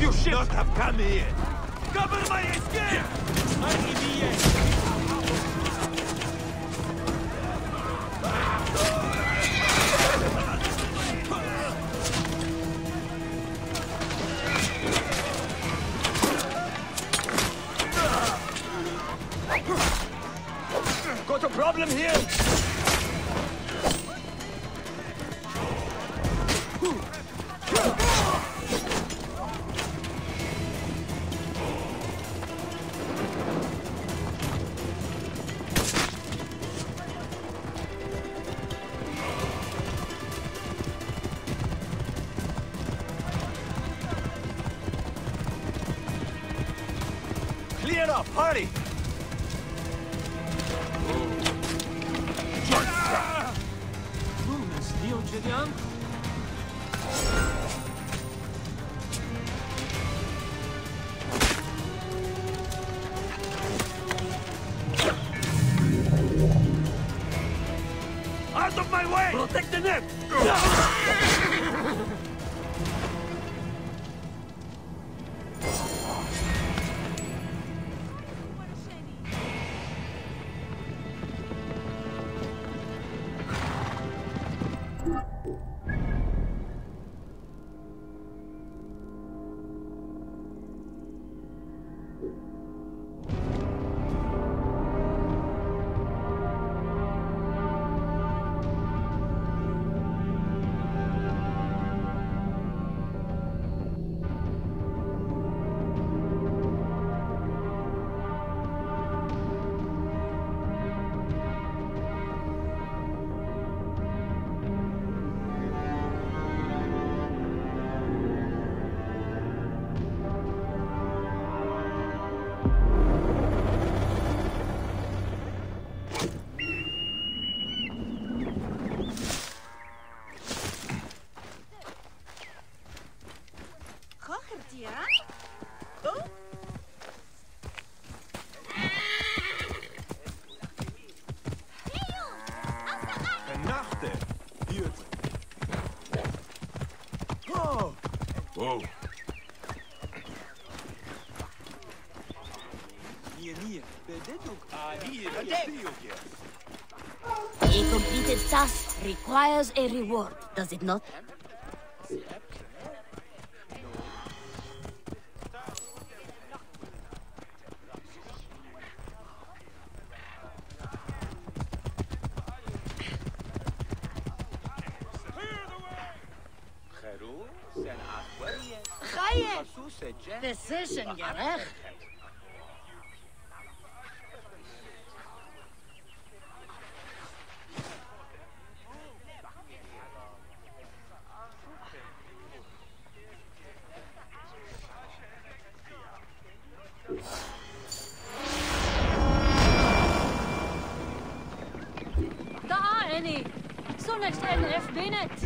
You should not have come here! Cover my escape! I need the end! Got a problem here? Clear up, hurry! Out of my way! Protect the net! Whoa. A completed task requires a reward, does it not? Decision, Gerech. Daar, Annie. Zo next time, F. Bennett.